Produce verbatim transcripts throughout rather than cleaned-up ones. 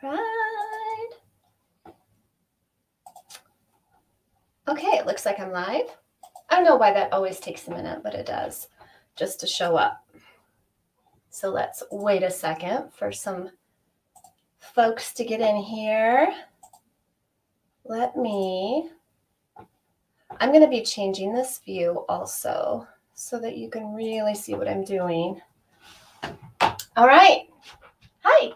Pride. Okay, it looks like I'm live. I don't know why that always takes a minute, but it does, just to show up. So let's wait a second for some folks to get in here. Let me, I'm going to be changing this view also so that you can really see what I'm doing. All right. Hi,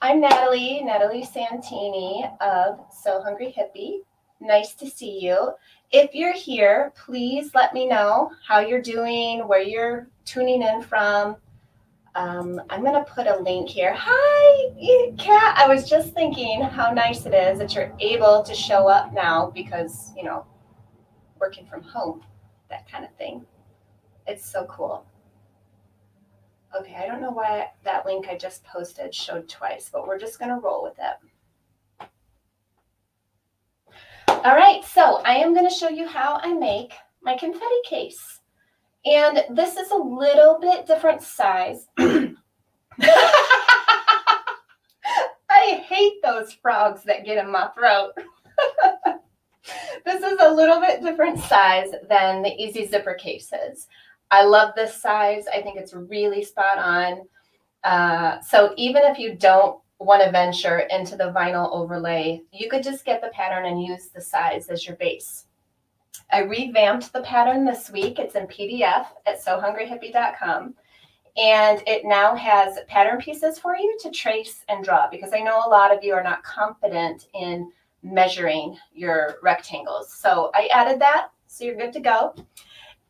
I'm Natalie, Natalie Santini of Sew Hungry Hippie. Nice to see you. If you're here, please let me know how you're doing, where you're tuning in from. Um, I'm going to put a link here. Hi, Kat. I was just thinking how nice it is that you're able to show up now because, you know, working from home, that kind of thing. It's so cool. Okay, I don't know why that link I just posted showed twice, but we're just going to roll with it. All right, so I am going to show you how I make my confetti case. And this is a little bit different size. I hate those frogs that get in my throat. This is a little bit different size than the Easy Zipper cases. I love this size. I think it's really spot on. Uh, so even if you don't want to venture into the vinyl overlay, you could just get the pattern and use the size as your base. I revamped the pattern this week. It's in P D F at sew hungry hippie dot com. And it now has pattern pieces for you to trace and draw, because I know a lot of you are not confident in measuring your rectangles. So I added that, so you're good to go.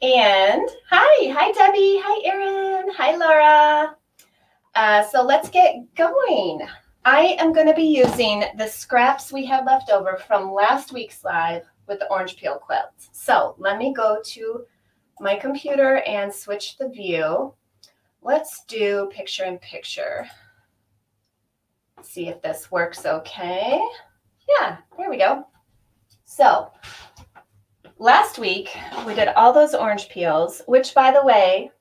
And hi, hi Debbie, hi Erin, hi Laura. Uh, so let's get going. I am going to be using the scraps we had left over from last week's live with the orange peel quilts. So let me go to my computer and switch the view. Let's do picture in picture. See if this works okay. Yeah, there we go. So last week we did all those orange peels, which, by the way,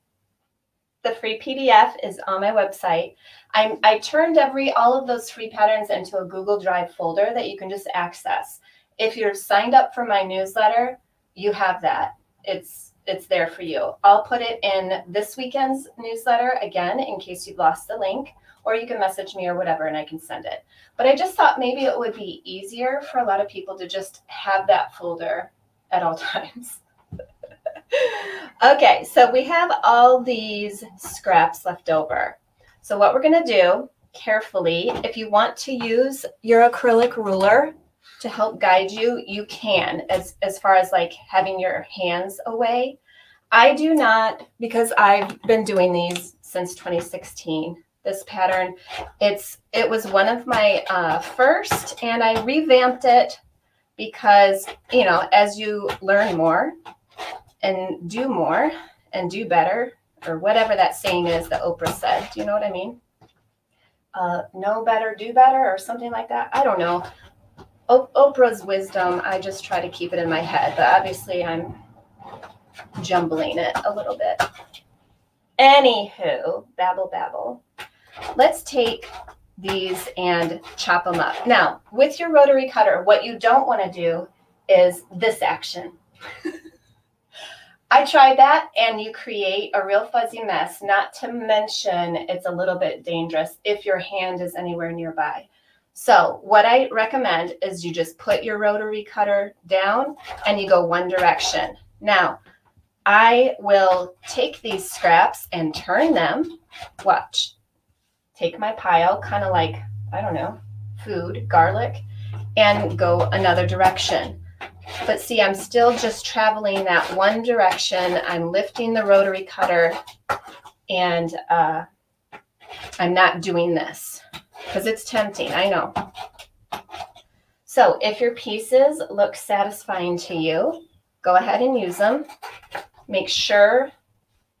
the free P D F is on my website. I'm, I turned every all of those free patterns into a Google Drive folder that you can just access. If you're signed up for my newsletter, you have that. It's, it's there for you. I'll put it in this weekend's newsletter again, in case you've lost the link, or you can message me or whatever and I can send it. But I just thought maybe it would be easier for a lot of people to just have that folder at all times. Okay, so we have all these scraps left over. So what we're gonna do carefully, if you want to use your acrylic ruler to help guide you, you can, as, as far as like having your hands away. I do not, because I've been doing these since twenty sixteen, this pattern. It's, it was one of my uh, first, and I revamped it because, you know, as you learn more and do more and do better, or whatever that saying is that Oprah said, do you know what I mean? Uh, know better, do better, or something like that. I don't know. Oprah's wisdom, I just try to keep it in my head, but obviously I'm jumbling it a little bit. Anywho, babble, babble. Let's take these and chop them up. Now, with your rotary cutter, what you don't want to do is this action. I tried that, and you create a real fuzzy mess, not to mention it's a little bit dangerous if your hand is anywhere nearby. So what I recommend is you just put your rotary cutter down and you go one direction. Now, I will take these scraps and turn them. Watch. Take my pile, kind of like, I don't know, food, garlic, and go another direction. But see, I'm still just traveling that one direction. I'm lifting the rotary cutter and uh, I'm not doing this, because it's tempting, I know. So if your pieces look satisfying to you, go ahead and use them. Make sure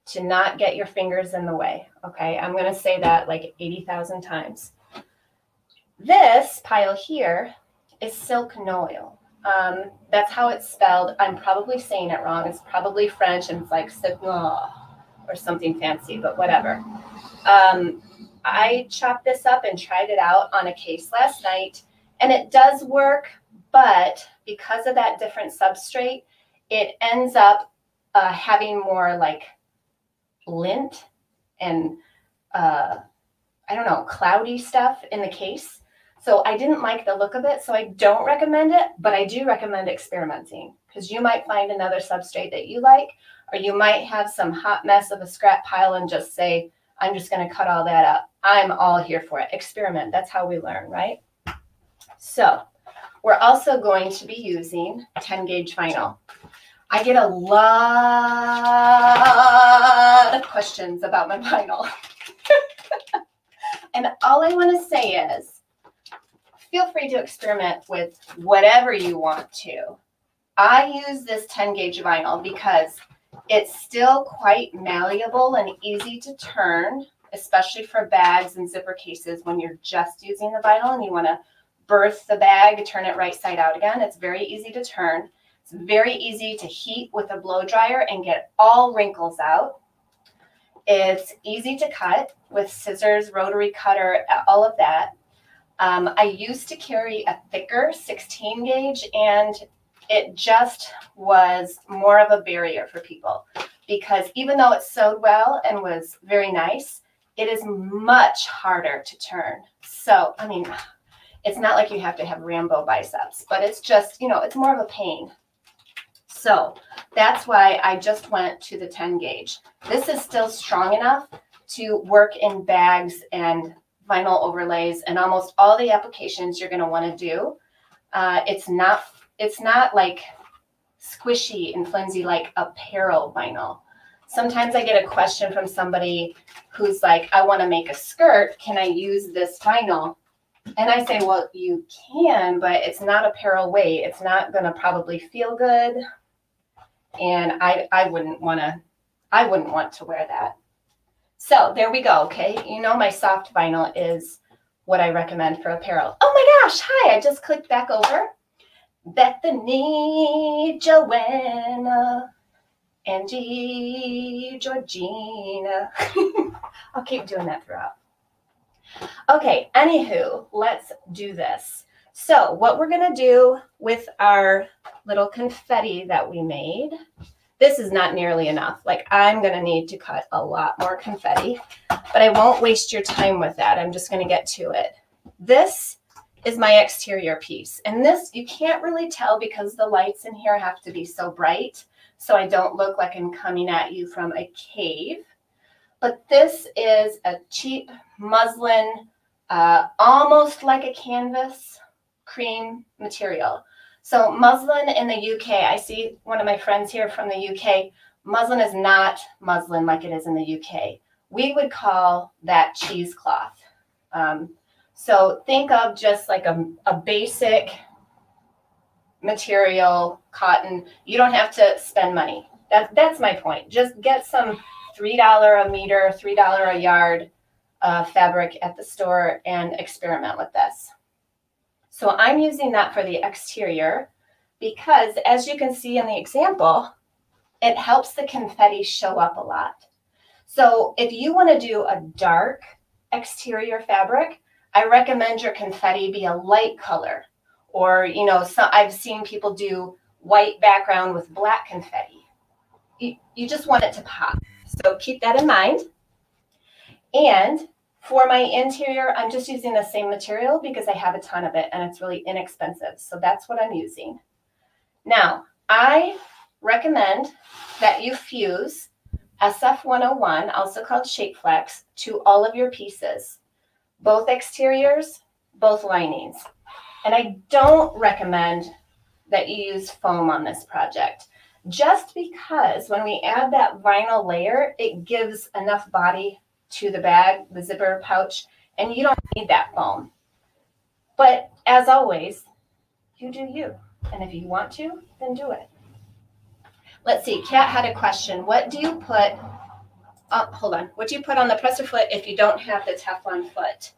to not get your fingers in the way, okay? I'm gonna say that like eighty thousand times. This pile here is silk noil. Um, that's how it's spelled. I'm probably saying it wrong. It's probably French and it's like silk noil or something fancy, but whatever. Um, I chopped this up and tried it out on a case last night, and it does work, but because of that different substrate, it ends up uh, having more like lint and uh, I don't know, cloudy stuff in the case. So I didn't like the look of it, so I don't recommend it, but I do recommend experimenting because you might find another substrate that you like, or you might have some hot mess of a scrap pile and just say, I'm just going to cut all that up. I'm all here for it. Experiment. That's how we learn, right? So we're also going to be using ten gauge vinyl. I get a lot of questions about my vinyl. And all I want to say is, feel free to experiment with whatever you want to. I use this ten gauge vinyl because it's still quite malleable and easy to turn, especially for bags and zipper cases when you're just using the vinyl and you want to berth the bag, turn it right side out again. It's very easy to turn. It's very easy to heat with a blow dryer and get all wrinkles out. It's easy to cut with scissors, rotary cutter, all of that. Um, I used to carry a thicker sixteen gauge, and it just was more of a barrier for people because even though it sewed well and was very nice, it is much harder to turn. So, I mean, it's not like you have to have Rambo biceps, but it's just, you know, it's more of a pain. So that's why I just went to the ten gauge. This is still strong enough to work in bags and vinyl overlays and almost all the applications you're going to want to do. Uh, it's not It's not like squishy and flimsy like apparel vinyl. Sometimes I get a question from somebody who's like, I want to make a skirt. Can I use this vinyl? And I say, well, you can, but it's not apparel weight. It's not going to probably feel good. And I, I wouldn't want to, I wouldn't want to wear that. So there we go. Okay. You know, my soft vinyl is what I recommend for apparel. Oh my gosh. Hi. I just clicked back over. Bethany, Joanna, Angie, Georgina. I'll keep doing that throughout. Okay, anywho, let's do this. So what we're going to do with our little confetti that we made, this is not nearly enough. Like, I'm going to need to cut a lot more confetti, but I won't waste your time with that. I'm just going to get to it. This is my exterior piece. And this, you can't really tell because the lights in here have to be so bright, so I don't look like I'm coming at you from a cave. But this is a cheap muslin, uh, almost like a canvas cream material. So muslin in the U K, I see one of my friends here from the U K, muslin is not muslin like it is in the U K. We would call that cheesecloth. Um, So think of just like a, a basic material, cotton. You don't have to spend money. That, that's my point. Just get some three dollars a meter, three dollars a yard uh, fabric at the store and experiment with this. So I'm using that for the exterior because, as you can see in the example, it helps the confetti show up a lot. So if you want to do a dark exterior fabric, I recommend your confetti be a light color, or, you know, so I've seen people do white background with black confetti. You, you just want it to pop. So keep that in mind. And for my interior, I'm just using the same material because I have a ton of it and it's really inexpensive. So that's what I'm using. Now, I recommend that you fuse S F one oh one, also called Shapeflex, to all of your pieces. Both exteriors, both linings. And I don't recommend that you use foam on this project, just because when we add that vinyl layer, it gives enough body to the bag, the zipper pouch, and you don't need that foam. But as always, you do you. And if you want to, then do it. Let's see, Kat had a question. What do you put Oh, hold on. What do you put on the presser foot if you don't have the Teflon foot?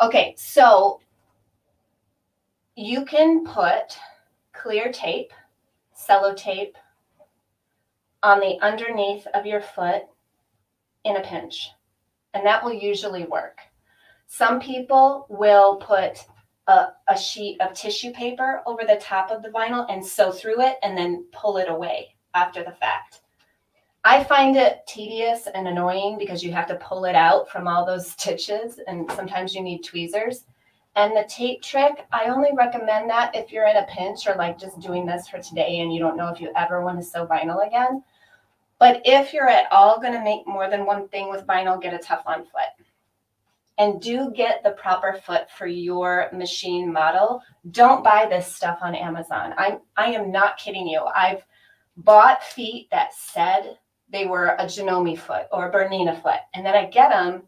Okay, so you can put clear tape, sellotape, on the underneath of your foot in a pinch. and that will usually work. Some people will put a, a sheet of tissue paper over the top of the vinyl and sew through it and then pull it away after the fact. I find it tedious and annoying because you have to pull it out from all those stitches, and sometimes you need tweezers. And the tape trick, I only recommend that if you're in a pinch or like just doing this for today and you don't know if you ever want to sew vinyl again. But if you're at all going to make more than one thing with vinyl, get a Teflon foot. And do get the proper foot for your machine model. Don't buy this stuff on Amazon. I'm, I am not kidding you. I've bought feet that said they were a Janome foot or a Bernina foot, and then I get them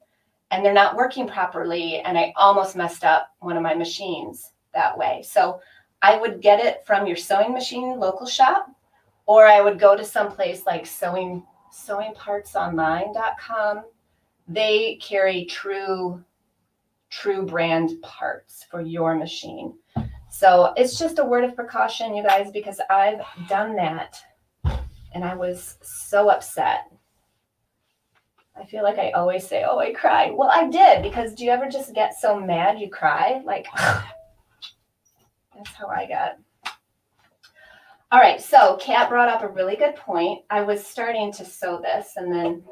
and they're not working properly, and I almost messed up one of my machines that way. So I would get it from your sewing machine local shop, or I would go to someplace like sewing sewing parts online dot com. They carry true, true brand parts for your machine. So it's just a word of precaution, you guys, because I've done that, and I was so upset. I feel like I always say, oh, I cried. Well, I did, because do you ever just get so mad you cry? Like, that's how I got. All right, so Kat brought up a really good point. I was starting to sew this, and then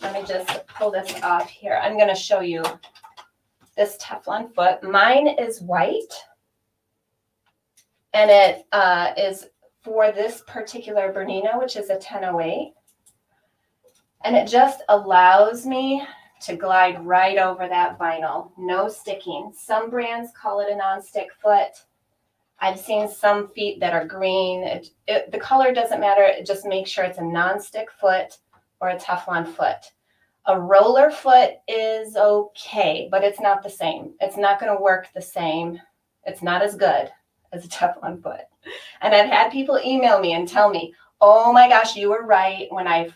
let me just pull this off here. I'm going to show you this Teflon foot. Mine is white, and it uh, is for this particular Bernina, which is a ten oh eight. And it just allows me to glide right over that vinyl, no sticking. Some brands call it a non-stick foot. I've seen some feet that are green. It, it, the color doesn't matter. It just makes sure it's a non-stick foot or a Teflon foot. A roller foot is okay, but it's not the same. It's not going to work the same. It's not as good as a Teflon foot. And I've had people email me and tell me, oh my gosh, you were right. When I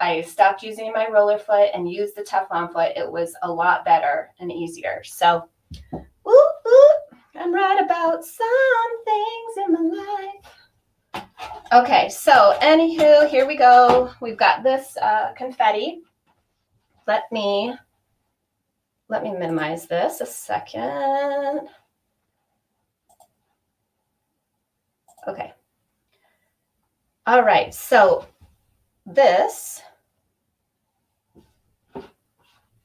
I stopped using my roller foot and used the Teflon foot, it was a lot better and easier. So, whoop, whoop, I'm right about some things in my life. Okay, so anywho, here we go. We've got this uh, confetti. Let me, let me minimize this a second. Okay. All right. So this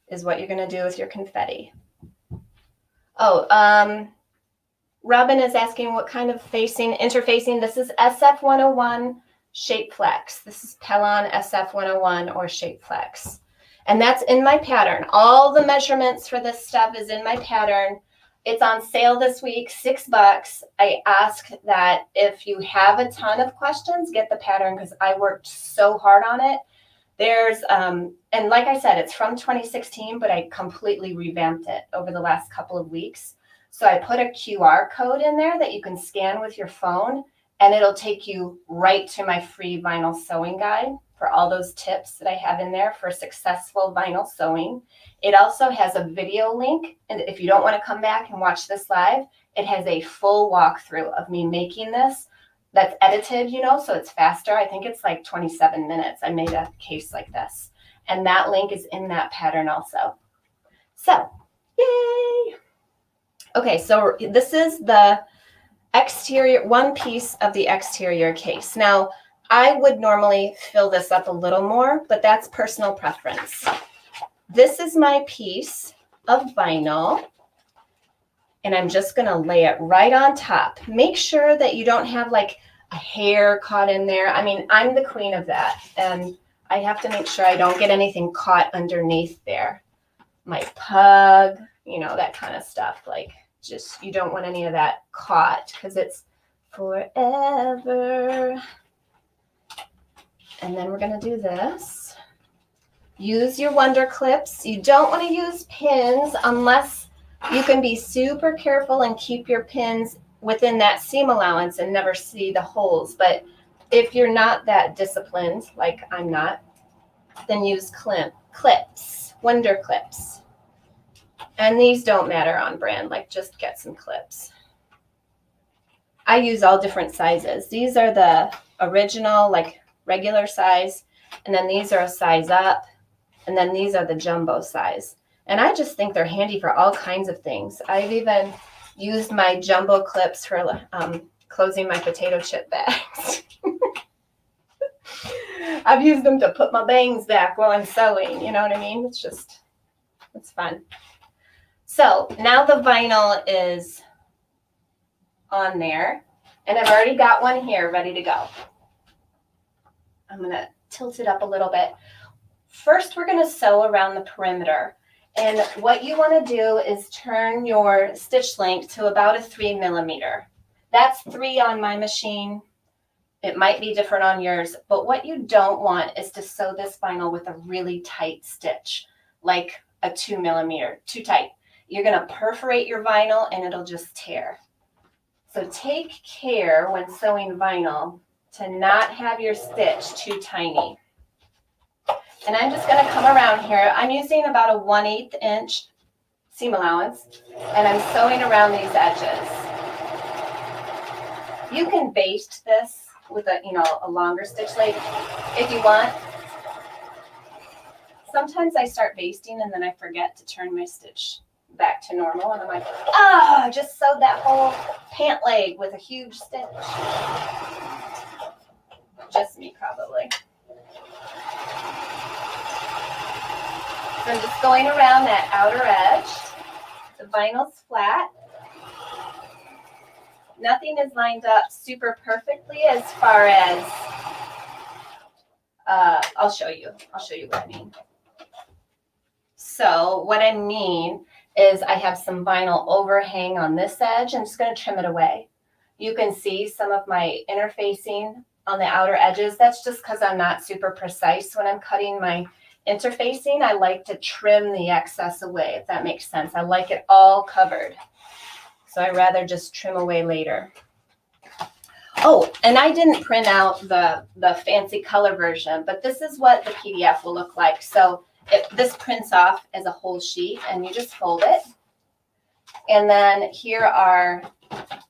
is what you're going to do with your confetti. Oh, um, Robin is asking what kind of facing, interfacing. This is S F one oh one Shapeflex. This is Pellon S F one oh one or Shapeflex. And that's in my pattern. All the measurements for this stuff is in my pattern. It's on sale this week, six bucks. I ask that if you have a ton of questions, get the pattern because I worked so hard on it. There's, um, and like I said, it's from twenty sixteen, but I completely revamped it over the last couple of weeks. So I put a Q R code in there that you can scan with your phone, and it'll take you right to my free vinyl sewing guide for all those tips that I have in there for successful vinyl sewing. It also has a video link, and if you don't want to come back and watch this live, it has a full walkthrough of me making this that's edited, you know, so it's faster. I think it's like twenty-seven minutes. I made a case like this, and that link is in that pattern also. So, yay! Okay, so this is the exterior, one piece of the exterior case. Now, I would normally fill this up a little more, but that's personal preference. This is my piece of vinyl, and I'm just going to lay it right on top. Make sure that you don't have like a hair caught in there. I mean, I'm the queen of that, and I have to make sure I don't get anything caught underneath there. My pug, you know, that kind of stuff. Like, just you don't want any of that caught because it's forever. And then we're going to do this. Use your Wonder Clips. You don't want to use pins unless you can be super careful and keep your pins within that seam allowance and never see the holes. But if you're not that disciplined, like I'm not, then use climp, clips, Wonder Clips. And these don't matter on brand, like just get some clips. I use all different sizes. These are the original, like regular size, And then these are a size up. And then these are the jumbo size. And I just think they're handy for all kinds of things. I've even used my jumbo clips for um, closing my potato chip bags. I've used them to put my bangs back while I'm sewing. You know what I mean? It's just, it's fun. So now the vinyl is on there. And I've already got one here ready to go. I'm going to tilt it up a little bit. First, we're going to sew around the perimeter. And what you want to do is turn your stitch length to about a three millimeter. That's three on my machine. It might be different on yours, but what you don't want is to sew this vinyl with a really tight stitch, like a two millimeter, too tight. You're going to perforate your vinyl and it'll just tear. So take care when sewing vinyl to not have your stitch too tiny. And I'm just going to come around here. I'm using about a one eighth inch seam allowance, and I'm sewing around these edges. You can baste this with a, you know, a longer stitch length if you want. Sometimes I start basting and then I forget to turn my stitch back to normal, and I'm like, ah, oh, just sewed that whole pant leg with a huge stitch. Just me, probably. So I'm just going around that outer edge. The vinyl's flat. Nothing is lined up super perfectly as far as, uh, I'll show you. I'll show you what I mean. So what I mean is I have some vinyl overhang on this edge. I'm just going to trim it away. You can see some of my interfacing on the outer edges. That's just because I'm not super precise when I'm cutting my interfacing. I like to trim the excess away, if that makes sense. I like it all covered. So I'd rather just trim away later. Oh, and I didn't print out the, the fancy color version, but this is what the P D F will look like. So It, this prints off as a whole sheet, and you just fold it. And then here are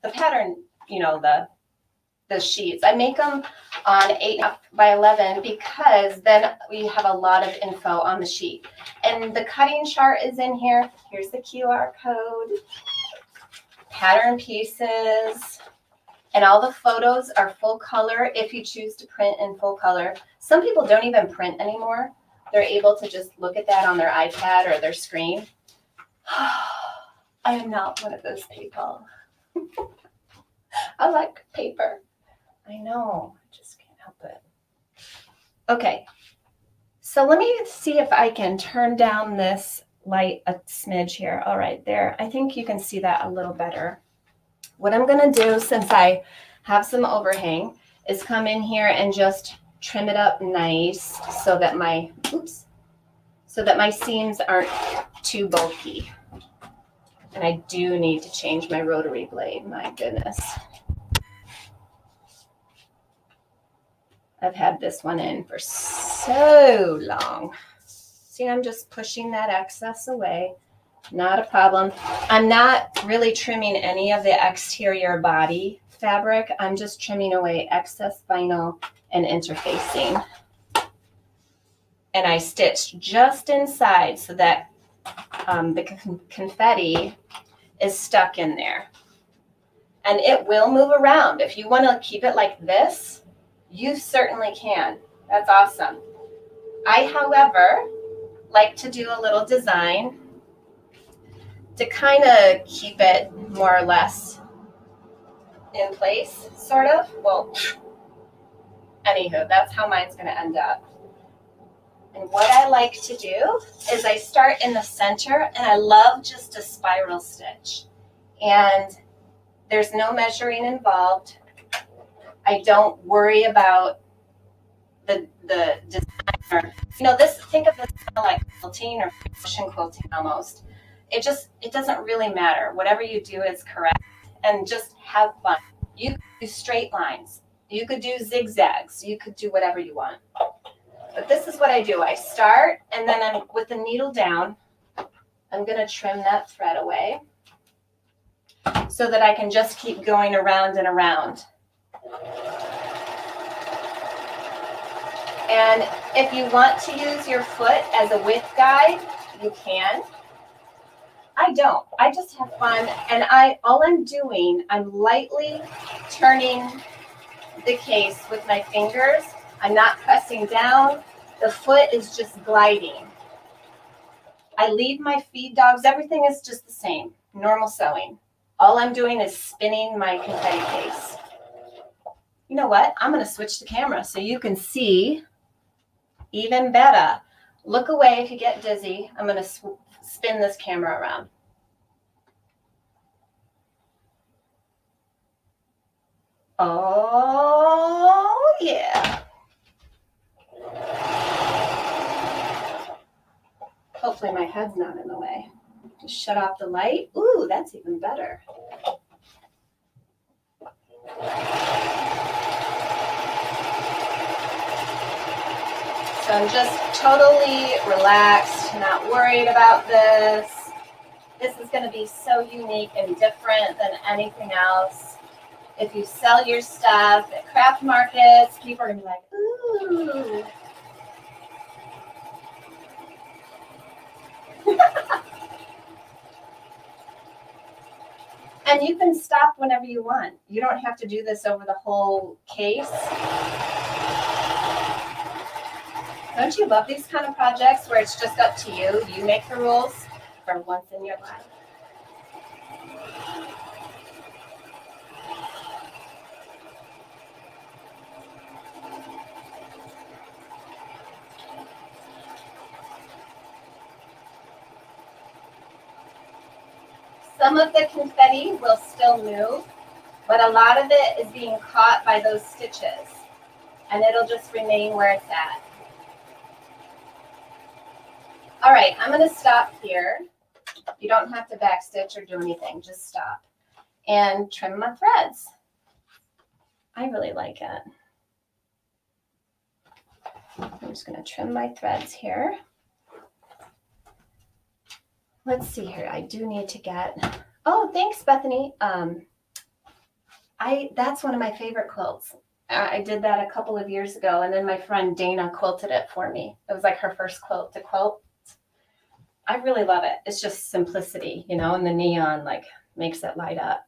the pattern, you know, the, the sheets. I make them on eight by eleven because then we have a lot of info on the sheet. And the cutting chart is in here. Here's the Q R code, pattern pieces. And all the photos are full color if you choose to print in full color. Some people don't even print anymore. They're able to just look at that on their iPad or their screen. I am not one of those people. I like paper. I know, I just can't help it. Okay, so let me see if I can turn down this light a smidge here. All right, there. I think you can see that a little better. What I'm gonna do, since I have some overhang, is come in here and just trim it up nice so that my oops so that my seams aren't too bulky. And I do need to change my rotary blade. My goodness, I've had this one in for so long. See, I'm just pushing that excess away. Not a problem. I'm not really trimming any of the exterior body fabric. I'm just trimming away excess vinyl and interfacing. And I stitched just inside so that um, the con confetti is stuck in there. And it will move around. If you want to keep it like this, you certainly can. That's awesome. I, however, like to do a little design to kind of keep it more or less in place, sort of. Well, anywho, that's how mine's going to end up. And what I like to do is I start in the center, and I love just a spiral stitch. And there's no measuring involved. I don't worry about the, the design. You know, this, think of this kind of like quilting or fashion quilting almost. It just, it doesn't really matter. Whatever you do is correct, and just have fun. You can do straight lines. You could do zigzags. You could do whatever you want. But this is what I do. I start, and then I'm with the needle down, I'm going to trim that thread away so that I can just keep going around and around. And if you want to use your foot as a width guide, you can. I don't. I just have fun, and I all I'm doing, I'm lightly turning the case with my fingers. I'm not pressing down. The foot is just gliding. I leave my feed dogs. Everything is just the same, normal sewing. All I'm doing is spinning my confetti case. You know what? I'm going to switch the camera so you can see even better. Look away if you get dizzy. I'm going to spin this camera around. Oh, yeah. Hopefully my head's not in the way. Just shut off the light. Ooh, that's even better. So I'm just totally relaxed, not worried about this. This is going to be so unique and different than anything else. If you sell your stuff at craft markets, people are going to be like, ooh. And you can stop whenever you want. You don't have to do this over the whole case. Don't you love these kind of projects where it's just up to you? You make the rules for once in your life. Some of the confetti will still move, but a lot of it is being caught by those stitches, and it'll just remain where it's at. All right, I'm going to stop here. You don't have to backstitch or do anything. Just stop and trim my threads. I really like it. I'm just going to trim my threads here. Let's see here. I do need to get, oh, thanks, Bethany. Um, I That's one of my favorite quilts. I did that a couple of years ago, and then my friend Dana quilted it for me. It was like her first quilt to quilt. I really love it. It's just simplicity, you know, and the neon like makes it light up.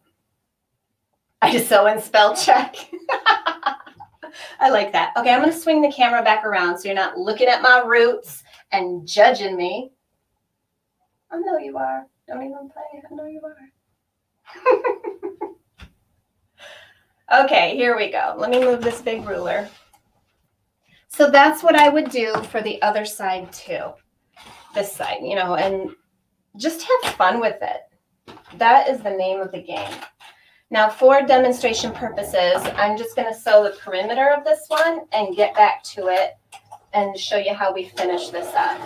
I just sew and spell check. I like that. Okay, I'm going to swing the camera back around so you're not looking at my roots and judging me. I know you are. Don't even play. I know you are. Okay, here we go. Let me move this big ruler. So that's what I would do for the other side too. This side, you know, and just have fun with it. That is the name of the game. Now, for demonstration purposes, I'm just going to sew the perimeter of this one and get back to it and show you how we finish this up.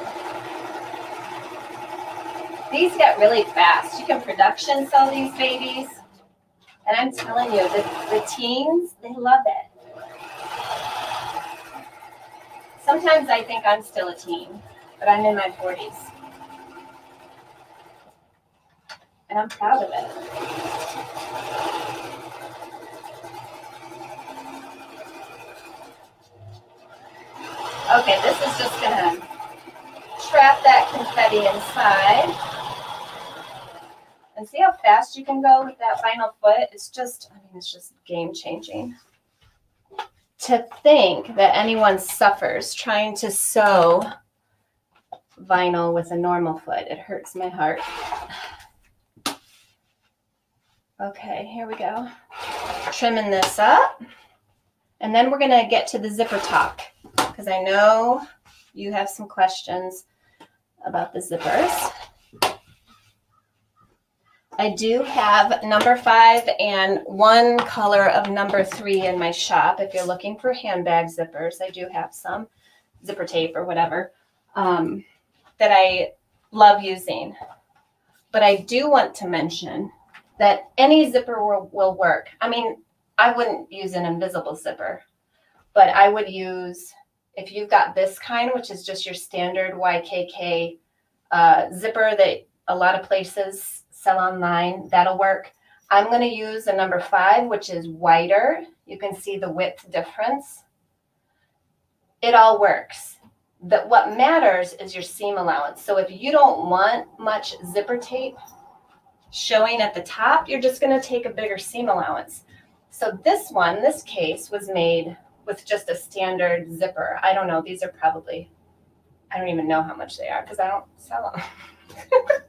These get really fast. You can production sew these babies. And I'm telling you, the, the teens, they love it. Sometimes I think I'm still a teen, but I'm in my forties. And I'm proud of it. Okay, this is just going to trap that confetti inside. And see how fast you can go with that vinyl foot? It's just, I mean, it's just game-changing. To think that anyone suffers trying to sew vinyl with a normal foot. It hurts my heart. Okay, here we go. Trimming this up. And then we're going to get to the zipper top, because I know you have some questions about the zippers. I do have number five and one color of number three in my shop. If you're looking for handbag zippers, I do have some zipper tape or whatever um, that I love using. But I do want to mention that any zipper will, will work. I mean, I wouldn't use an invisible zipper, but I would use, if you've got this kind, which is just your standard Y K K uh, zipper that a lot of places sell online, that'll work. I'm going to use a number five, which is wider. You can see the width difference. it all works. That what matters is your seam allowance. So if you don't want much zipper tape showing at the top, you're just going to take a bigger seam allowance. So this one, this case was made with just a standard zipper. I don't know. These are probably, I don't even know how much they are because I don't sell them.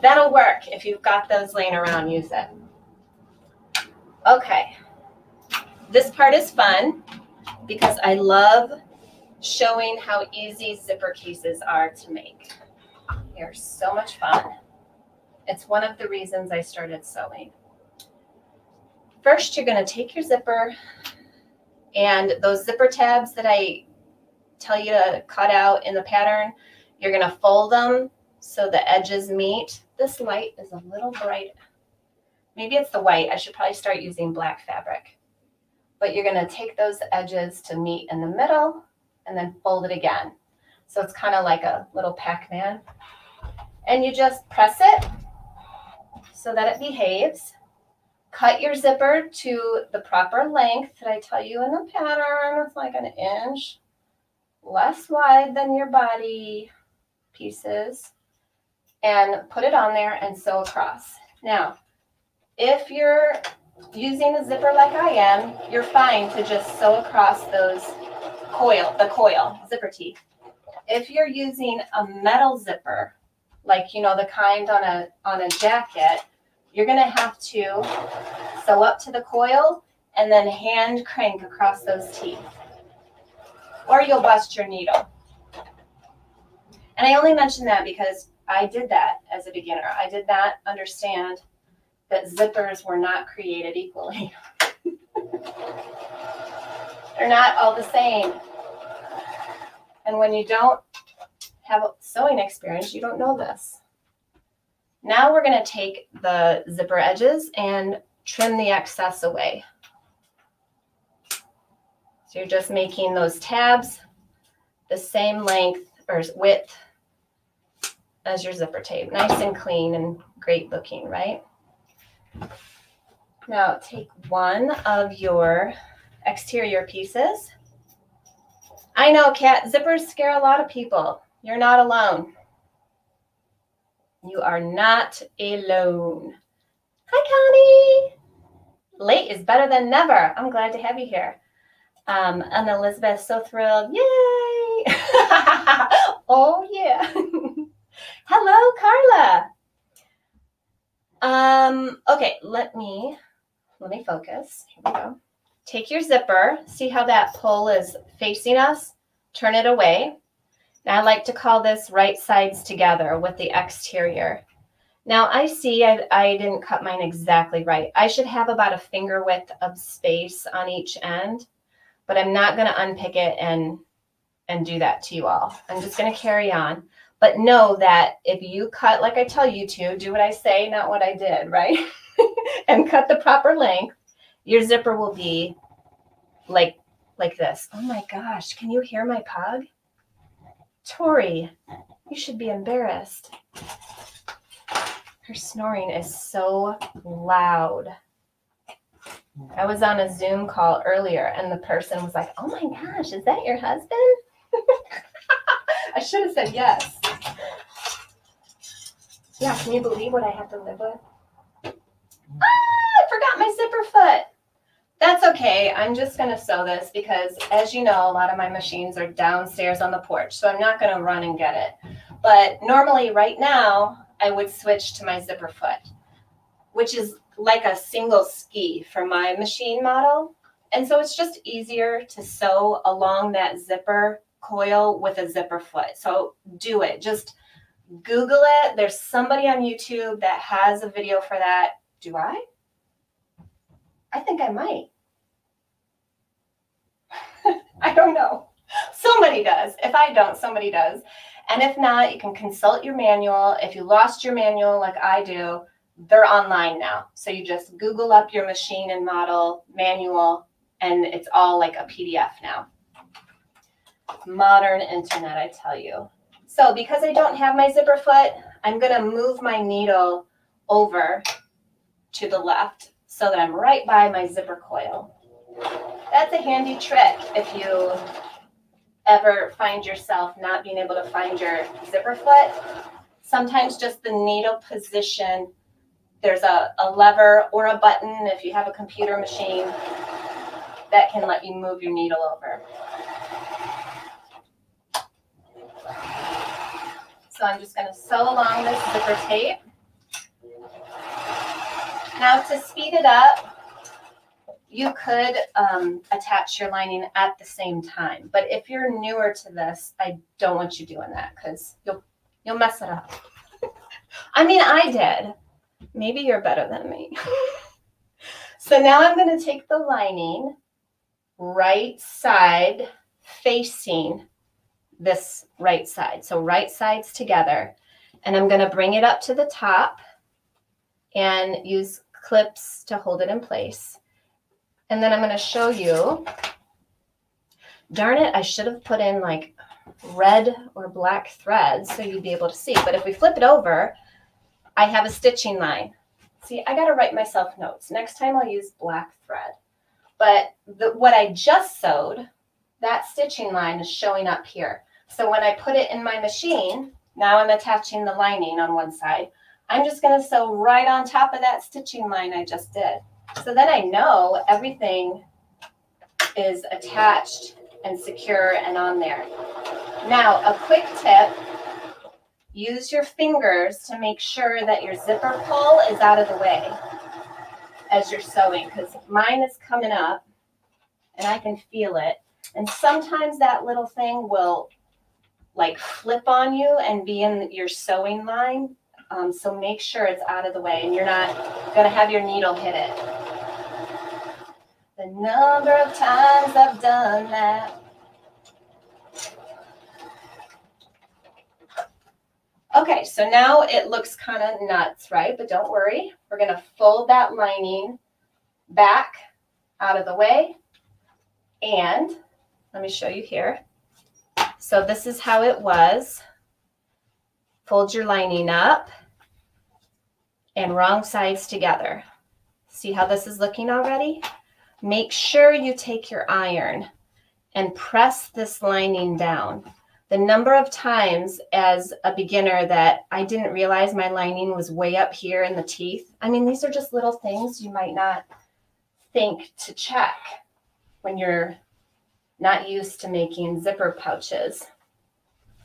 That'll work. If you've got those laying around, use it. Okay. This part is fun because I love showing how easy zipper cases are to make. They're so much fun. It's one of the reasons I started sewing. First, you're going to take your zipper and those zipper tabs that I tell you to cut out in the pattern, you're going to fold them so the edges meet. This light is a little bright. Maybe it's the white. I should probably start using black fabric. But you're going to take those edges to meet in the middle and then fold it again. So it's kind of like a little Pac-Man. And you just press it so that it behaves. Cut your zipper to the proper length that I tell you in the pattern. It's like an inch less wide than your body pieces. And put it on there and sew across. Now, if you're using a zipper like I am, you're fine to just sew across those coil, the coil, zipper teeth. If you're using a metal zipper, like, you know, the kind on a, on a jacket, you're going to have to sew up to the coil and then hand crank across those teeth, or you'll bust your needle. And I only mention that because I did that as a beginner. I did not understand that zippers were not created equally. They're not all the same. And when you don't have a sewing experience, you don't know this. Now we're going to take the zipper edges and trim the excess away. So you're just making those tabs the same length or width as your zipper tape. Nice and clean and great looking, right? Now take one of your exterior pieces. I know, Kat, zippers scare a lot of people. You're not alone. You are not alone. Hi, Connie. Late is better than never. I'm glad to have you here. Um, and Elizabeth is so thrilled. Yay. Oh, yeah. Hello, Carla. Um, okay, let me, let me focus. Here we go. Take your zipper. See how that pull is facing us? Turn it away. Now I like to call this right sides together with the exterior. Now I see I, I didn't cut mine exactly right. I should have about a finger width of space on each end, but I'm not going to unpick it and, and do that to you all. I'm just going to carry on. But know that if you cut like I tell you to, do what I say, not what I did, right? And cut the proper length, your zipper will be like, like this. Oh my gosh, can you hear my pug? Tori, you should be embarrassed. Her snoring is so loud. I was on a Zoom call earlier and the person was like, oh my gosh, is that your husband? I should have said yes. Yeah, can you believe what I have to live with? Ah, I forgot my zipper foot. That's okay. I'm just going to sew this because, as you know, a lot of my machines are downstairs on the porch, so I'm not going to run and get it. But normally, right now, I would switch to my zipper foot, which is like a single ski for my machine model. And so it's just easier to sew along that zipper coil with a zipper foot. So do it. Just Google it. There's somebody on YouTube that has a video for that. Do I? I think I might. I don't know. Somebody does. If I don't, somebody does. And if not, you can consult your manual. If you lost your manual like I do, they're online now. So you just Google up your machine and model manual, and it's all like a P D F now. Modern internet, I tell you. So because I don't have my zipper foot, I'm going to move my needle over to the left so that I'm right by my zipper coil. That's a handy trick if you ever find yourself not being able to find your zipper foot, sometimes just the needle position, there's a, a lever or a button if you have a computer machine that can let you move your needle over. So I'm just going to sew along this zipper tape. Now to speed it up, you could um, attach your lining at the same time. But if you're newer to this, I don't want you doing that because you'll, you'll mess it up. I mean, I did. Maybe you're better than me. So now I'm going to take the lining right side facing this right side. So right sides together. And I'm going to bring it up to the top and use clips to hold it in place. And then I'm going to show you, darn it, I should have put in like red or black threads so you'd be able to see. But if we flip it over, I have a stitching line. See, I got to write myself notes. Next time I'll use black thread. But the, what I just sewed, that stitching line is showing up here. So when I put it in my machine, now I'm attaching the lining on one side. I'm just going to sew right on top of that stitching line I just did. So then I know everything is attached and secure and on there. Now, a quick tip, use your fingers to make sure that your zipper pull is out of the way as you're sewing, because mine is coming up and I can feel it. And sometimes that little thing will like flip on you and be in your sewing line. Um, so make sure it's out of the way and you're not going to have your needle hit it. The number of times I've done that. Okay, so now it looks kind of nuts, right? But don't worry. We're going to fold that lining back out of the way. And let me show you here. So this is how it was. Fold your lining up and wrong sides together. See how this is looking already? Make sure you take your iron and press this lining down. The number of times as a beginner that I didn't realize my lining was way up here in the teeth. I mean, these are just little things you might not think to check when you're not used to making zipper pouches.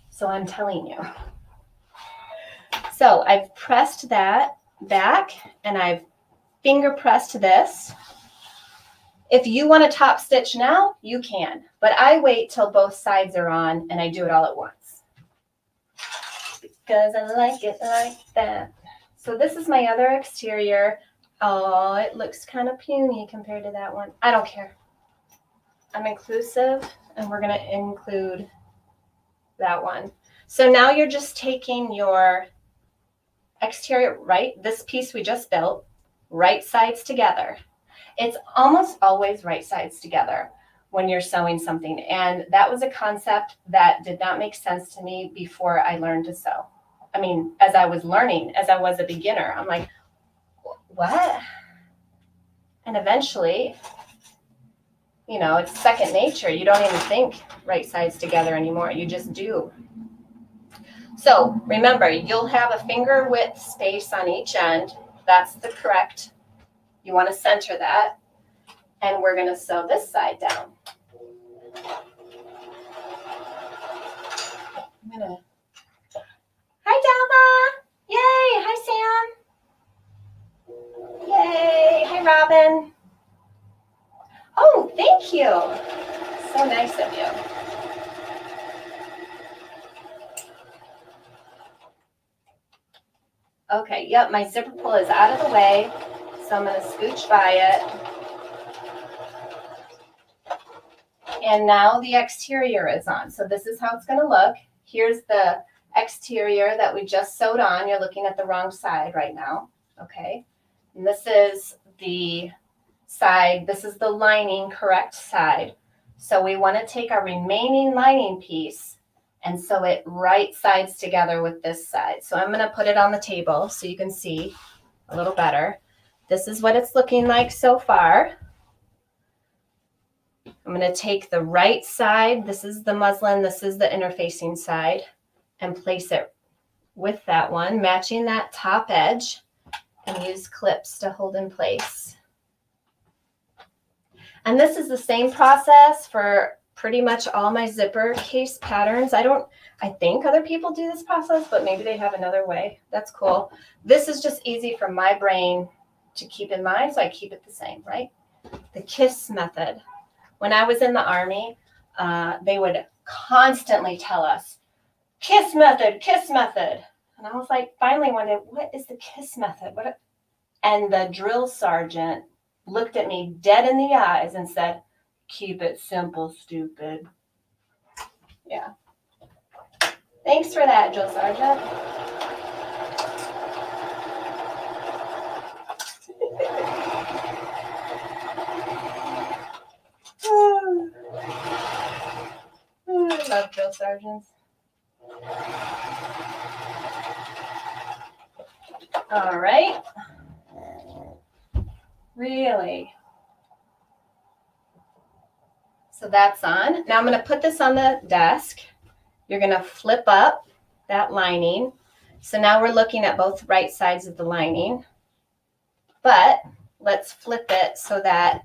So I'm telling you. So I've pressed that back and I've finger pressed this. If you want to top stitch now, you can, but I wait till both sides are on and I do it all at once because I like it like that. So this is my other exterior. Oh, it looks kind of puny compared to that one. I don't care. I'm inclusive and we're going to include that one. So now you're just taking your exterior, right, this piece we just built, right sides together. It's almost always right sides together when you're sewing something. And that was a concept that did not make sense to me before I learned to sew. I mean, as I was learning, as I was a beginner, I'm like, what? And eventually, you know, it's second nature. You don't even think right sides together anymore. You just do. So remember, you'll have a finger width space on each end. That's the correct. You want to center that. And we're going to sew this side down. I'm gonna... Hi, Delva. Yay. Hi, Sam. Yay. Hi, Robin. Oh, thank you. So nice of you. Okay, yep, my zipper pull is out of the way, so I'm going to scooch by it. And now the exterior is on. So this is how it's going to look. Here's the exterior that we just sewed on. You're looking at the wrong side right now, okay? And this is the side, this is the lining correct side. So we want to take our remaining lining piece and sew it right sides together with this side. So I'm going to put it on the table so you can see a little better. This is what it's looking like so far. I'm going to take the right side, this is the muslin, this is the interfacing side, and place it with that one, matching that top edge, and use clips to hold in place. And this is the same process for pretty much all my zipper case patterns. I don't, I think other people do this process, but maybe they have another way. That's cool. This is just easy for my brain to keep in mind, so I keep it the same, right? The KISS method. When I was in the Army, uh, they would constantly tell us, KISS method, KISS method. And I was like, finally one day, what is the KISS method? What? And the drill sergeant looked at me dead in the eyes and said, keep it simple, stupid. Yeah. Thanks for that, drill sergeant. Oh, I love drill sergeants. All right. Really. So that's on. Now I'm going to put this on the desk. You're going to flip up that lining. So now we're looking at both right sides of the lining. But let's flip it so that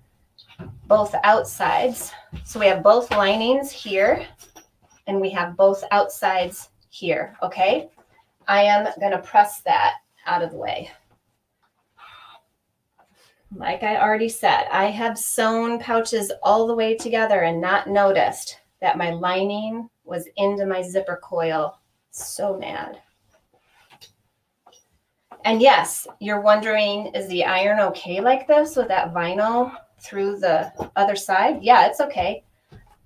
both outsides. So we have both linings here and we have both outsides here, okay? I am gonna press that out of the way. Like I already said, I have sewn pouches all the way together and not noticed that my lining was into my zipper coil. So mad. And yes, you're wondering, is the iron okay like this with that vinyl through the other side? Yeah, it's okay.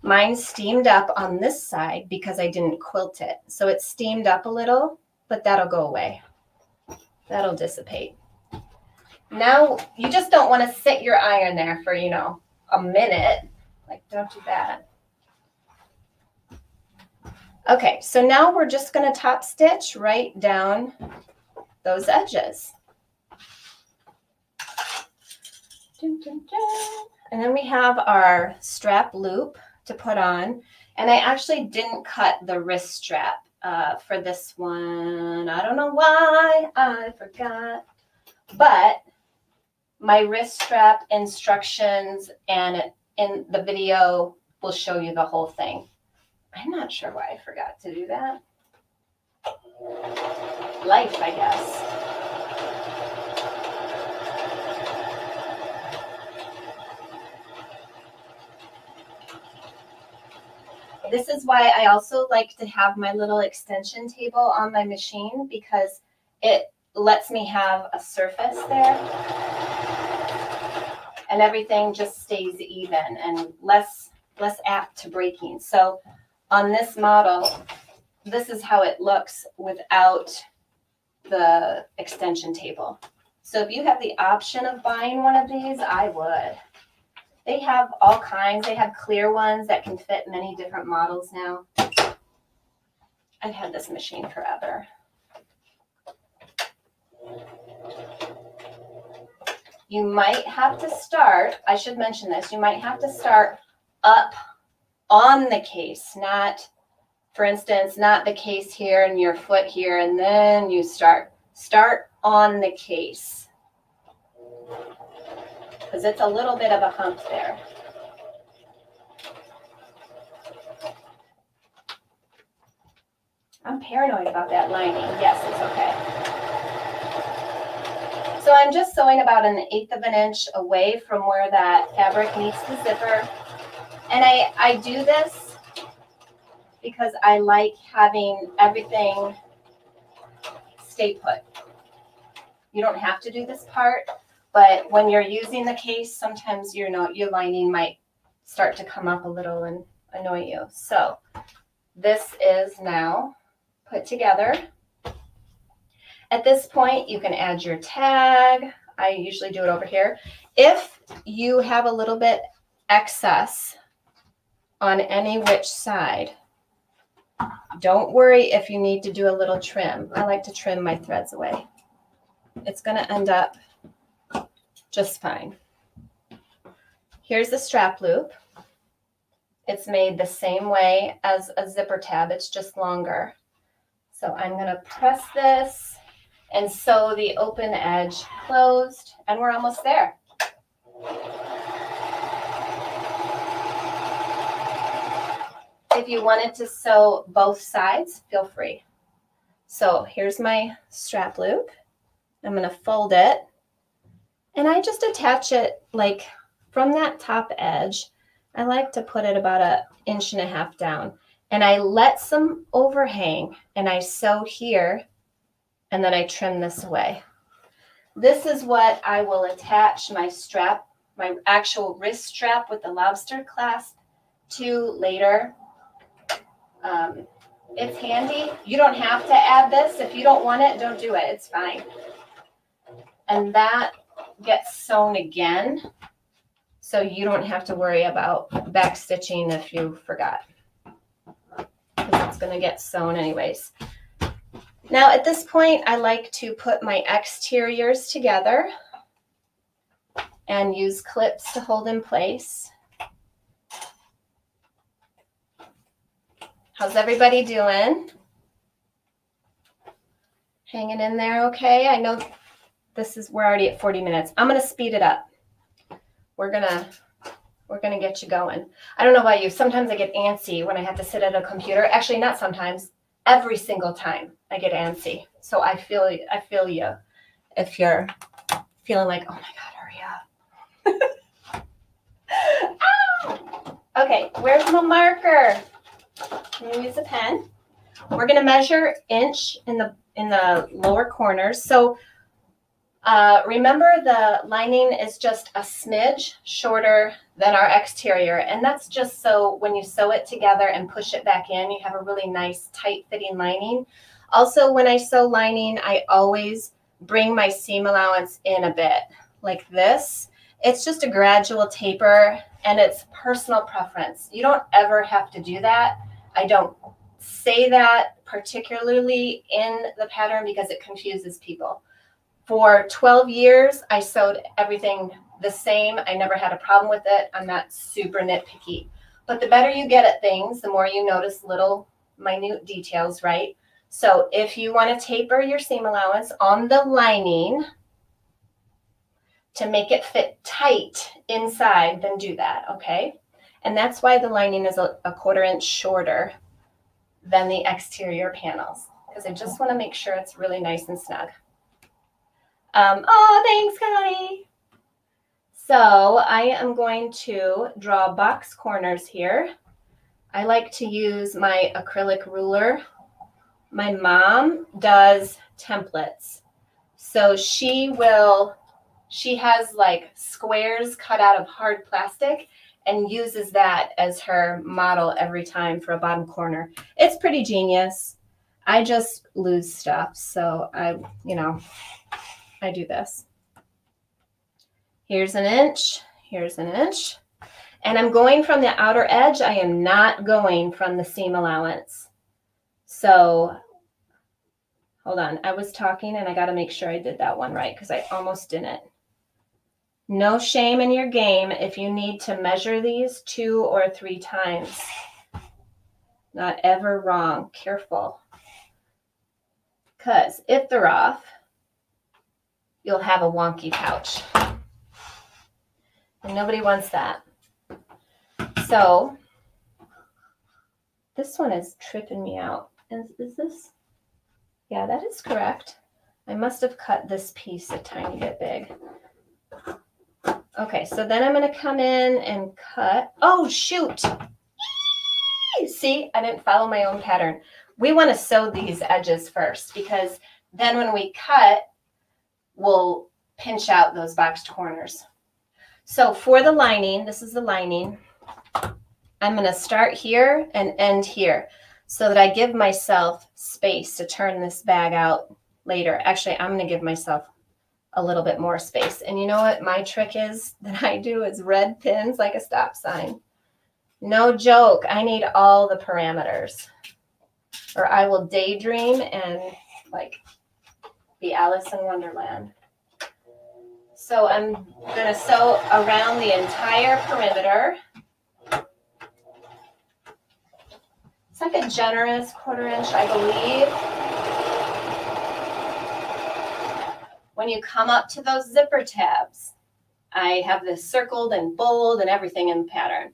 Mine steamed up on this side because I didn't quilt it. So it steamed up a little, but that'll go away. That'll dissipate. Now, you just don't want to sit your iron there for, you know, a minute. Like, don't do that. Okay, so now we're just going to top stitch right down those edges. And then we have our strap loop to put on. And I actually didn't cut the wrist strap uh, for this one. I don't know why, I forgot. But my wrist strap instructions and in the video will show you the whole thing. I'm not sure why I forgot to do that. Life, I guess. This is why I also like to have my little extension table on my machine, because it lets me have a surface there and everything just stays even and less, less apt to breaking. So on this model, this is how it looks without the extension table. So if you have the option of buying one of these, I would. They have all kinds. They have clear ones that can fit many different models now. I've had this machine forever. You might have to start, I should mention this, you might have to start up on the case, not, for instance, not the case here and your foot here, and then you start. Start on the case. Because it's a little bit of a hump there. I'm paranoid about that lining. Yes, it's okay. So I'm just sewing about an eighth of an inch away from where that fabric meets the zipper. And I, I do this because I like having everything stay put. You don't have to do this part. But when you're using the case, sometimes your, not, your lining might start to come up a little and annoy you. So this is now put together. At this point, you can add your tag. I usually do it over here. If you have a little bit excess on any which side, don't worry if you need to do a little trim. I like to trim my threads away. It's going to end up just fine. Here's the strap loop. It's made the same way as a zipper tab. It's just longer. So I'm going to press this and sew the open edge closed, and we're almost there. If you wanted to sew both sides, feel free. So here's my strap loop. I'm going to fold it, and I just attach it like from that top edge. I like to put it about an inch and a half down, and I let some overhang, and I sew here, and then I trim this away. This is what I will attach my strap, my actual wrist strap with the lobster clasp to later. Um, it's handy. You don't have to add this. If you don't want it, don't do it. It's fine. And that gets sewn again, so you don't have to worry about back stitching if you forgot, because it's going to get sewn anyways. Now at this point, I like to put my exteriors together and use clips to hold in place. How's everybody doing? Hanging in there okay? I know this is, we're already at forty minutes. I'm going to speed it up. We're going to we're going to get you going. I don't know about you. Sometimes I get antsy when I have to sit at a computer. Actually, not sometimes. Every single time I get antsy. So I feel I feel you if you're feeling like, oh my God, hurry up. Ah! Okay, where's my marker? I'm gonna use a pen. We're gonna measure inch in the in the lower corners. So uh, remember, the lining is just a smidge shorter than our exterior, and that's just so when you sew it together and push it back in, you have a really nice tight fitting lining. Also, when I sew lining, I always bring my seam allowance in a bit, like this. It's just a gradual taper, and it's personal preference. You don't ever have to do that. I don't say that particularly in the pattern because it confuses people. For twelve years, I sewed everything the same. I never had a problem with it. I'm not super nitpicky. But the better you get at things, the more you notice little minute details, right? So if you want to taper your seam allowance on the lining to make it fit tight inside, then do that, okay? And that's why the lining is a, a quarter inch shorter than the exterior panels, because I just want to make sure it's really nice and snug. Um, oh, thanks, Connie. So I am going to draw box corners here. I like to use my acrylic ruler. My mom does templates. So she will, she has like squares cut out of hard plastic and uses that as her model every time for a bottom corner. It's pretty genius. I just lose stuff. So I, you know, I do this. Here's an inch, here's an inch. And I'm going from the outer edge. I am not going from the seam allowance. So hold on, I was talking and I got to make sure I did that one right because I almost didn't. No shame in your game if you need to measure these two or three times. Not ever wrong. Careful. Because if they're off, you'll have a wonky pouch. And nobody wants that. So this one is tripping me out. Is, is this? Yeah, that is correct. I must have cut this piece a tiny bit big. Okay, so then I'm going to come in and cut. Oh, shoot. Eee! See, I didn't follow my own pattern. We want to sew these edges first, because then when we cut, we'll pinch out those boxed corners. So for the lining, this is the lining. I'm going to start here and end here so that I give myself space to turn this bag out later. Actually, I'm going to give myself a little bit more space. And you know what my trick is that I do is red pins like a stop sign. No joke. I need all the parameters or I will daydream and like be Alice in Wonderland. So I'm going to sew around the entire perimeter. like a generous quarter inch, I believe. When you come up to those zipper tabs, I have this circled and bold and everything in the pattern.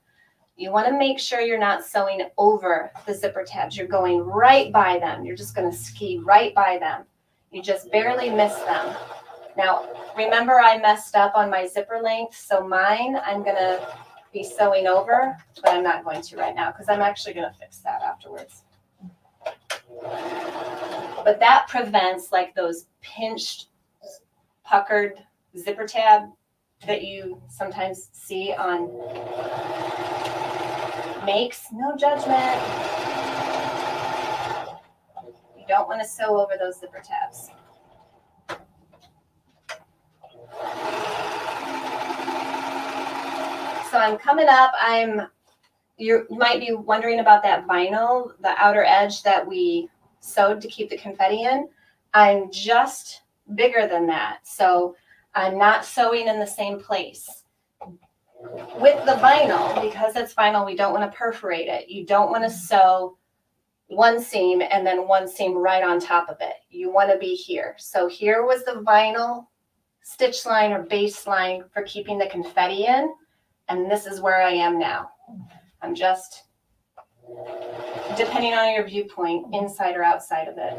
You want to make sure you're not sewing over the zipper tabs. You're going right by them. You're just going to ski right by them. You just barely miss them. Now, remember I messed up on my zipper length, so mine I'm going to be sewing over, but I'm not going to right now because I'm actually going to fix that afterwards. But that prevents like those pinched, puckered zipper tab that you sometimes see on makes. No judgment. You don't want to sew over those zipper tabs. So I'm coming up. I'm, you might be wondering about that vinyl, the outer edge that we sewed to keep the confetti in. I'm just bigger than that. So I'm not sewing in the same place. With the vinyl, because it's vinyl, we don't want to perforate it. You don't want to sew one seam and then one seam right on top of it. You want to be here. So here was the vinyl stitch line or base line for keeping the confetti in. And this is where I am now. I'm just, depending on your viewpoint, inside or outside of it.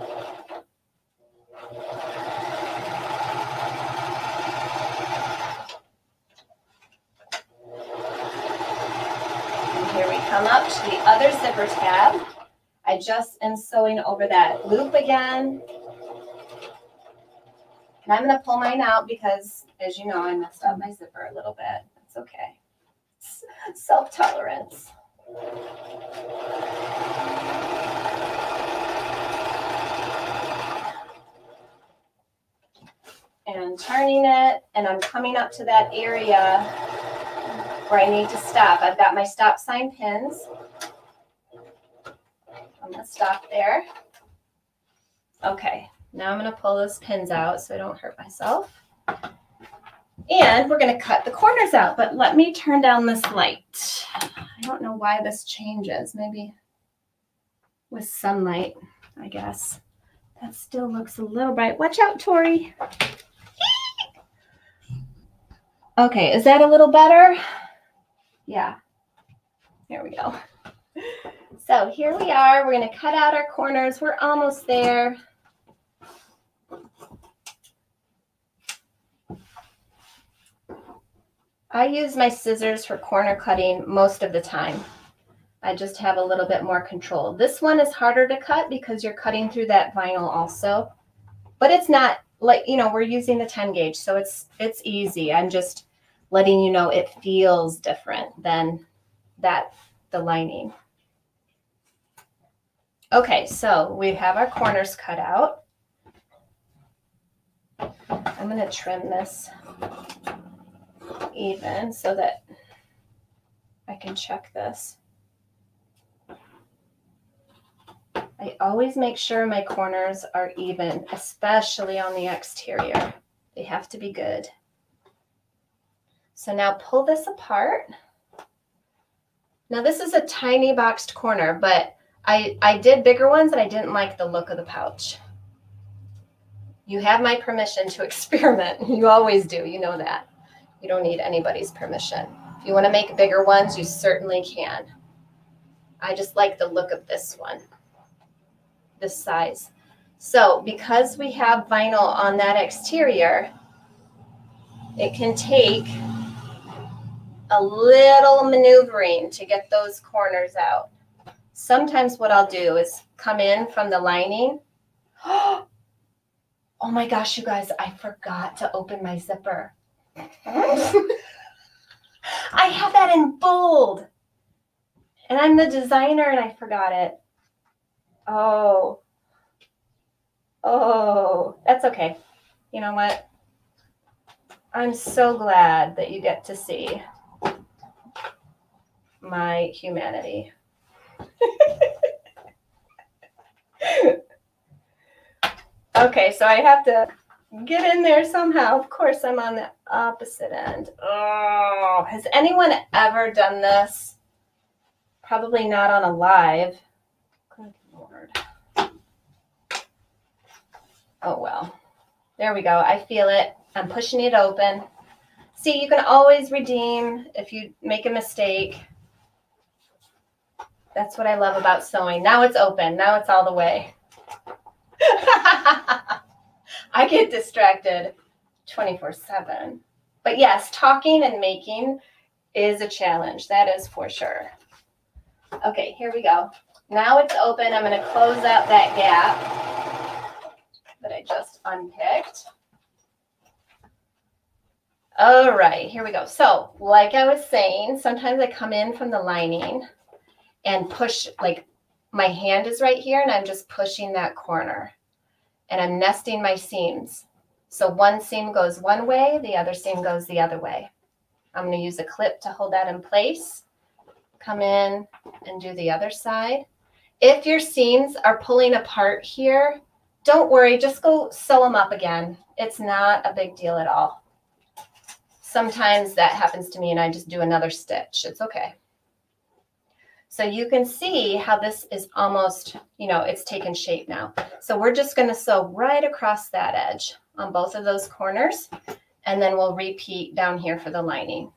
Come up to the other zipper tab. I just am sewing over that loop again. And I'm going to pull mine out because, as you know, I messed up my zipper a little bit. It's okay. Self-tolerance. And turning it, and I'm coming up to that area where I need to stop. I've got my stop sign pins. I'm gonna stop there. Okay, now I'm gonna pull those pins out so I don't hurt myself. And we're gonna cut the corners out, but let me turn down this light. I don't know why this changes, maybe with sunlight, I guess. That still looks a little bright. Watch out, Tori. Okay, is that a little better? Yeah, there we go. So here we are. We're going to cut out our corners. We're almost there. I use my scissors for corner cutting most of the time. I just have a little bit more control. This one is harder to cut because you're cutting through that vinyl also, but it's not like, you know, we're using the ten gauge, so it's it's easy. I'm just letting you know it feels different than that, the lining. Okay, so we have our corners cut out. I'm gonna trim this even so that I can check this. I always make sure my corners are even, especially on the exterior. They have to be good. So now pull this apart. Now this is a tiny boxed corner, but I, I did bigger ones and I didn't like the look of the pouch. You have my permission to experiment. You always do, you know that. You don't need anybody's permission. If you want to make bigger ones, you certainly can. I just like the look of this one, this size. So because we have vinyl on that exterior, it can take a little maneuvering to get those corners out. Sometimes what I'll do is come in from the lining. Oh my gosh, you guys, I forgot to open my zipper. I have that in bold. And I'm the designer and I forgot it. Oh, oh, that's okay. You know what? I'm so glad that you get to see my humanity. Okay, so I have to get in there somehow. Of course, I'm on the opposite end. Oh, has anyone ever done this? Probably not on a live. Oh, well, there we go. I feel it. I'm pushing it open. See, you can always redeem if you make a mistake. That's what I love about sewing. Now it's open. Now it's all the way. I get distracted twenty-four seven. But yes, talking and making is a challenge. That is for sure. Okay, here we go. Now it's open. I'm going to close out that gap that I just unpicked. All right, here we go. So like I was saying, sometimes I come in from the lining and push, like my hand is right here and I'm just pushing that corner and I'm nesting my seams. So one seam goes one way, the other seam goes the other way. I'm going to use a clip to hold that in place. Come in and do the other side. If your seams are pulling apart here, don't worry, just go sew them up again. It's not a big deal at all. Sometimes that happens to me and I just do another stitch. It's okay. So you can see how this is almost, you know, it's taken shape now. So we're just going to sew right across that edge on both of those corners, and then we'll repeat down here for the lining.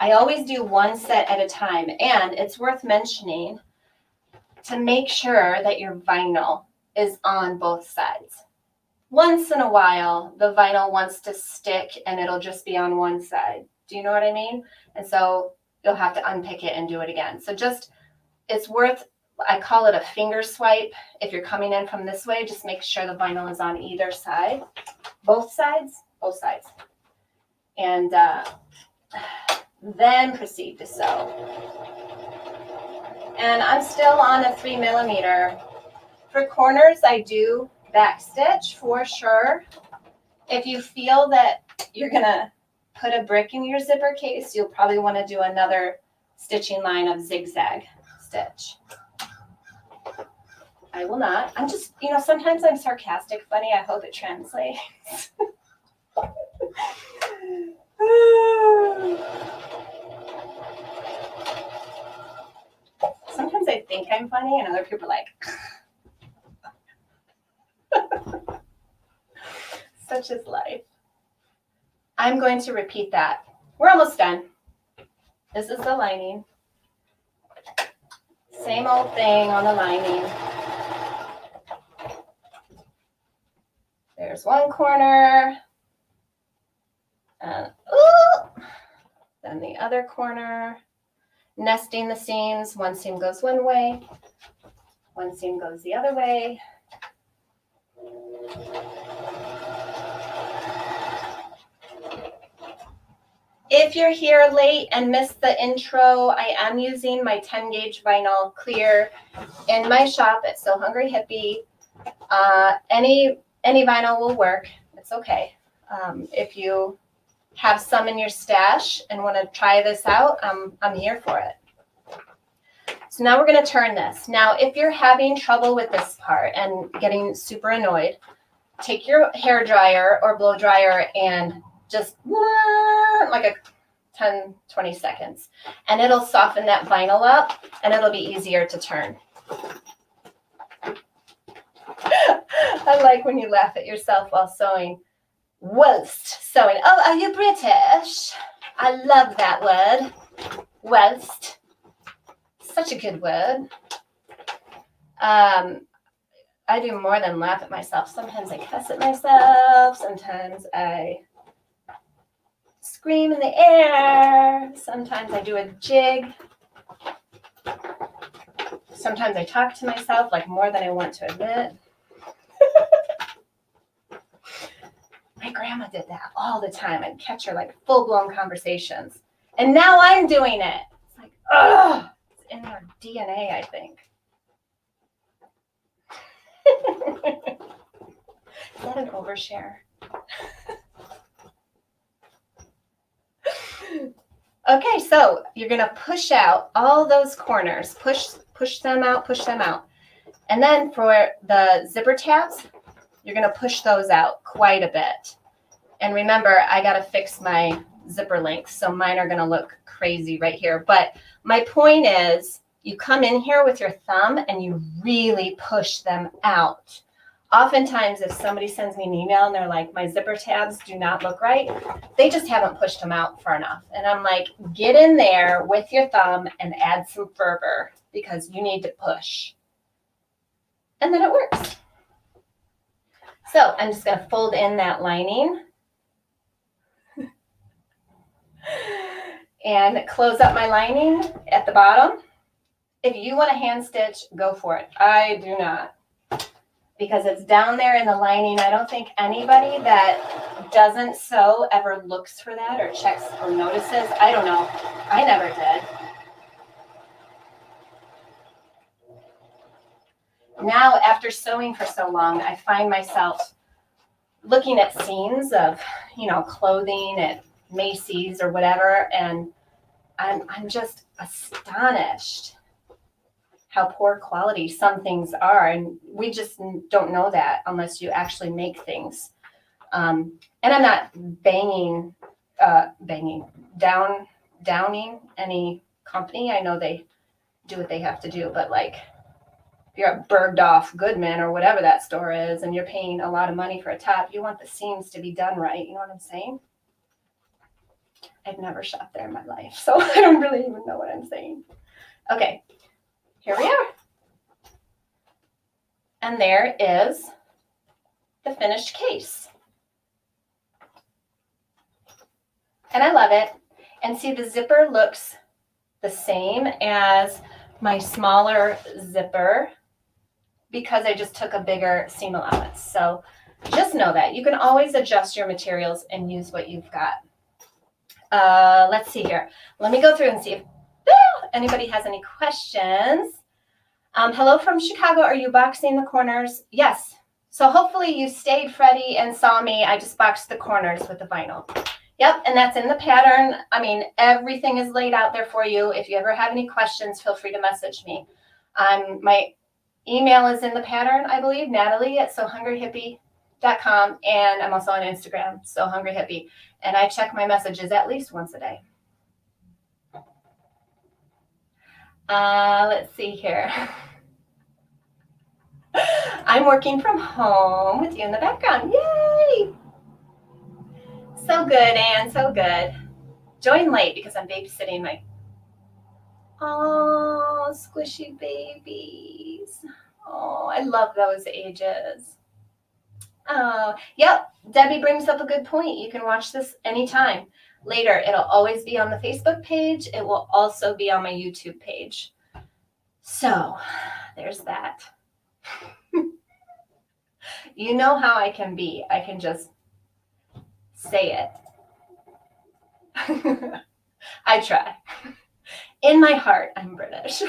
I always do one set at a time, and it's worth mentioning to make sure that your vinyl is on both sides. Once in a while, the vinyl wants to stick and it'll just be on one side. Do you know what I mean? And so you'll have to unpick it and do it again. So just, it's worth, I call it a finger swipe. If you're coming in from this way, just make sure the vinyl is on either side, both sides, both sides. And uh, then proceed to sew. And I'm still on a three millimeter. For corners, I do back stitch for sure. If you feel that you're gonna put a brick in your zipper case, you'll probably want to do another stitching line of zigzag stitch. I will not. I'm just, you know, sometimes I'm sarcastic, funny. I hope it translates. Sometimes I think I'm funny and other people are like, such is life. I'm going to repeat that. We're almost done. This is the lining. Same old thing on the lining. There's one corner. And, ooh, then the other corner. Nesting the seams. One seam goes one way. One seam goes the other way. If you're here late and missed the intro, I am using my ten gauge vinyl clear in my shop at Sew Hungry Hippie. Uh, any any vinyl will work. It's okay. Um, if you have some in your stash and want to try this out, um, I'm here for it. So now we're going to turn this. Now, if you're having trouble with this part and getting super annoyed, take your hair dryer or blow dryer and just like a ten, twenty seconds, and it'll soften that vinyl up and it'll be easier to turn. I like when you laugh at yourself while sewing. Whilst sewing. Oh, are you British? I love that word. Whilst. Such a good word. Um, I do more than laugh at myself. Sometimes I cuss at myself. Sometimes I scream in the air. Sometimes I do a jig. Sometimes I talk to myself like more than I want to admit. My grandma did that all the time. I'd catch her like full-blown conversations. And now I'm doing it. It's like, oh, it's in our D N A, I think. Is that an overshare? Okay, so you're going to push out all those corners, push, push them out, push them out. And then for the zipper tabs, you're going to push those out quite a bit. And remember, I got to fix my zipper lengths, so mine are going to look crazy right here. But my point is you come in here with your thumb and you really push them out. oftentimes if somebody sends me an email and they're like, my zipper tabs do not look right, they just haven't pushed them out far enough. And I'm like, get in there with your thumb and add some fervor because you need to push. And then it works. So I'm just going to fold in that lining and close up my lining at the bottom. If you want to hand stitch, go for it. I do not, because it's down there in the lining. I don't think anybody that doesn't sew ever looks for that or checks or notices. I don't know. I never did. Now, after sewing for so long, I find myself looking at scenes of, you know, clothing at Macy's or whatever, and I'm, I'm just astonished how poor quality some things are. And we just don't know that unless you actually make things. Um, and I'm not banging, uh, banging, down, downing any company. I know they do what they have to do, but like if you're at Bergdorf Goodman or whatever that store is, and you're paying a lot of money for a top, you want the seams to be done right. You know what I'm saying? I've never shopped there in my life, so I don't really even know what I'm saying. Okay. Here we are. And there is the finished case. And I love it. And see, the zipper looks the same as my smaller zipper because I just took a bigger seam allowance. So just know that. You can always adjust your materials and use what you've got. Uh, let's see here. Let me go through and see if anybody has any questions. Um, hello from Chicago. Are you boxing the corners? Yes. So hopefully you stayed, Freddie, and saw me. I just boxed the corners with the vinyl. Yep, and that's in the pattern. I mean, everything is laid out there for you. If you ever have any questions, feel free to message me. Um, my email is in the pattern, I believe, Natalie at sew hungry hippie dot com, and I'm also on Instagram, sewhungryhippie, and I check my messages at least once a day. Uh, let's see here. I'm working from home with you in the background. Yay! So good, Anne. So good. Join late because I'm babysitting my... Oh, squishy babies. Oh, I love those ages. Oh, yep. Debbie brings up a good point. You can watch this anytime. Later, it'll always be on the Facebook page. It will also be on my YouTube page. So there's that. You know how I can be. I can just say it. I try. In my heart, I'm British.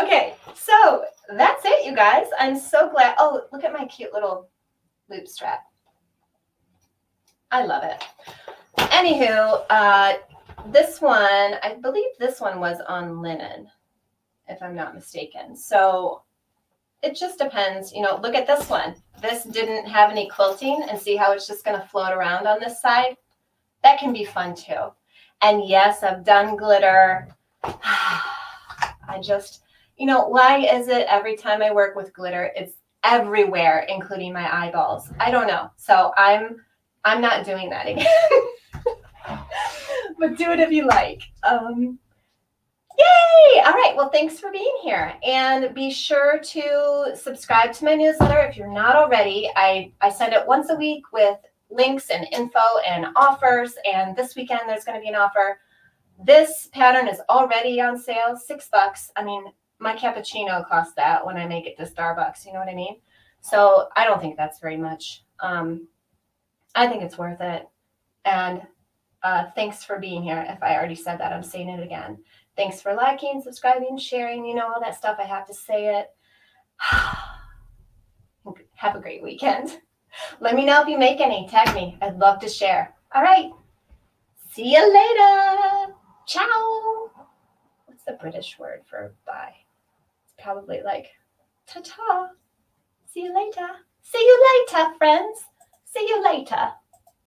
Okay, so that's it, you guys. I'm so glad. Oh, look at my cute little loop strap. I love it. Anywho, uh, this one, I believe this one was on linen, if I'm not mistaken. So it just depends. You know, look at this one. This didn't have any quilting, and see how it's just going to float around on this side? That can be fun too. And yes, I've done glitter. I just, you know, why is it every time I work with glitter, it's everywhere, including my eyeballs? I don't know. So I'm... I'm not doing that again, but do it if you like. Um, yay! All right. Well, thanks for being here, and be sure to subscribe to my newsletter if you're not already. I, I send it once a week with links and info and offers, and this weekend there's going to be an offer. This pattern is already on sale, six bucks. I mean, my cappuccino costs that when I make it to Starbucks. You know what I mean? So I don't think that's very much. Um, I think it's worth it. And uh, thanks for being here. If I already said that, I'm saying it again. Thanks for liking, subscribing, sharing, you know, all that stuff. I have to say it. Have a great weekend. Let me know if you make any. Tag me. I'd love to share. All right. See you later. Ciao. What's the British word for bye? It's probably like ta-ta. See you later. See you later, friends. See you later.